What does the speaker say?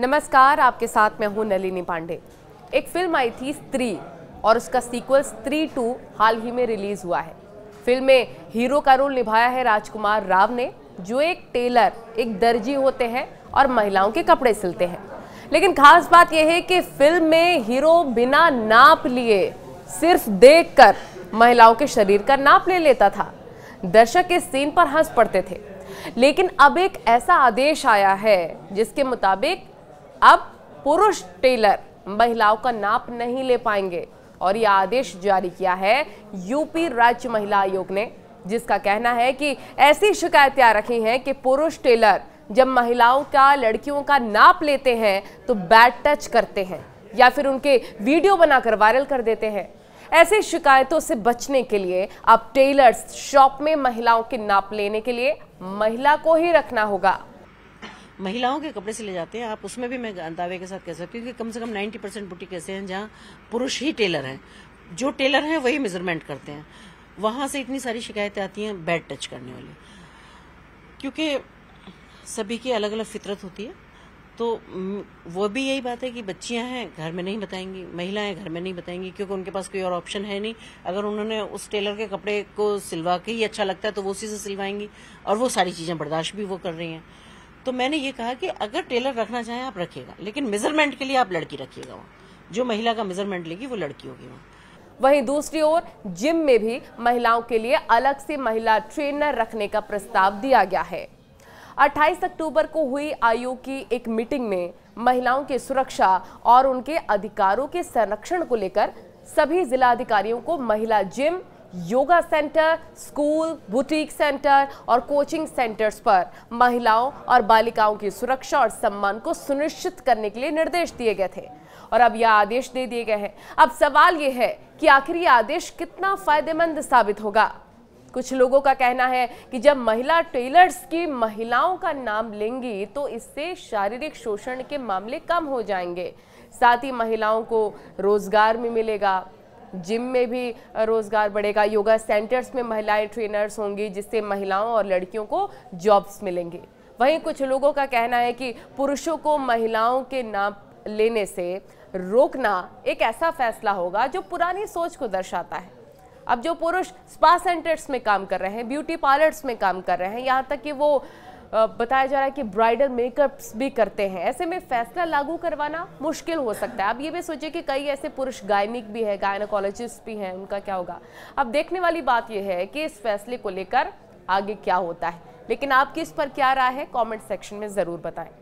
नमस्कार, आपके साथ मैं हूँ नलिनी पांडे। एक फिल्म आई थी स्त्री और उसका सीक्वल स्त्री टू हाल ही में रिलीज़ हुआ है। फिल्म में हीरो का रोल निभाया है राजकुमार राव ने, जो एक टेलर, एक दर्जी होते हैं और महिलाओं के कपड़े सिलते हैं। लेकिन खास बात यह है कि फिल्म में हीरो बिना नाप लिए, सिर्फ देखकर महिलाओं के शरीर का नाप ले लेता था। दर्शक इस सीन पर हंस पड़ते थे। लेकिन अब एक ऐसा आदेश आया है जिसके मुताबिक अब पुरुष टेलर महिलाओं का नाप नहीं ले पाएंगे और यह आदेश जारी किया है यूपी राज्य महिला आयोग ने, जिसका कहना है कि ऐसी शिकायतें आ रखी हैं कि पुरुष टेलर जब महिलाओं का, लड़कियों का नाप लेते हैं तो बैड टच करते हैं या फिर उनके वीडियो बनाकर वायरल कर देते हैं। ऐसी शिकायतों से बचने के लिए अब टेलर्स शॉप में महिलाओं के नाप लेने के लिए महिला को ही रखना होगा। महिलाओं के कपड़े सिले जाते हैं, आप उसमें भी मैं दावे के साथ कह सकती हूँ, क्योंकि कम से कम 90% बुटीक ऐसे हैं जहाँ पुरुष ही टेलर हैं, जो टेलर हैं वही मेजरमेंट करते हैं। वहाँ से इतनी सारी शिकायतें आती हैं बैड टच करने वाली, क्योंकि सभी की अलग अलग फितरत होती है। तो वो भी यही बात है कि बच्चियां हैं घर में नहीं बताएंगी, महिलाएं घर में नहीं बताएंगी, क्योंकि उनके पास कोई और ऑप्शन है नहीं। अगर उन्होंने उस टेलर के कपड़े को सिलवा के ही अच्छा लगता है तो वो उसी से सिलवाएंगी और वो सारी चीज़ें बर्दाश्त भी वो कर रही हैं। तो मैंने ये कहा कि अगर टेलर रखना चाहें आप रखिएगा, लेकिन मेजरमेंट के लिए आप लड़की रखिएगा वहाँ। जो महिला का मेजरमेंट लेगी वो लड़की होगी वहाँ। वहीं दूसरी ओर जिम में भी महिलाओं के लिए अलग से महिला ट्रेनर रखने का प्रस्ताव दिया गया है। 28 अक्टूबर को हुई आयोग की एक मीटिंग में महिलाओं की सुरक्षा और उनके अधिकारों के संरक्षण को लेकर सभी जिला अधिकारियों को महिला gym, yoga centre, school, boutique centre और कोचिंग सेंटर्स पर महिलाओं और बालिकाओं की सुरक्षा और सम्मान को सुनिश्चित करने के लिए निर्देश दिए गए थे और अब यह आदेश दे दिए गए हैं। अब सवाल यह है कि आखिर यह आदेश कितना फायदेमंद साबित होगा। कुछ लोगों का कहना है कि जब महिला टेलर्स की महिलाओं का नाम लेंगी तो इससे शारीरिक शोषण के मामले कम हो जाएंगे, साथ ही महिलाओं को रोजगार भी मिलेगा, जिम में भी रोजगार बढ़ेगा, योगा सेंटर्स में महिलाएं ट्रेनर्स होंगी जिससे महिलाओं और लड़कियों को जॉब्स मिलेंगे। वहीं कुछ लोगों का कहना है कि पुरुषों को महिलाओं के नाम लेने से रोकना एक ऐसा फैसला होगा जो पुरानी सोच को दर्शाता है। अब जो पुरुष स्पा सेंटर्स में काम कर रहे हैं, ब्यूटी पार्लर्स में काम कर रहे हैं, यहाँ तक कि वो बताया जा रहा है कि ब्राइडल मेकअप्स भी करते हैं, ऐसे में फैसला लागू करवाना मुश्किल हो सकता है। अब ये भी सोचिए कि कई ऐसे पुरुष गायनिक भी हैं, गायनोकोलॉजिस्ट भी हैं, उनका क्या होगा। अब देखने वाली बात यह है कि इस फैसले को लेकर आगे क्या होता है। लेकिन आपकी इस पर क्या राय है, कॉमेंट सेक्शन में ज़रूर बताएं।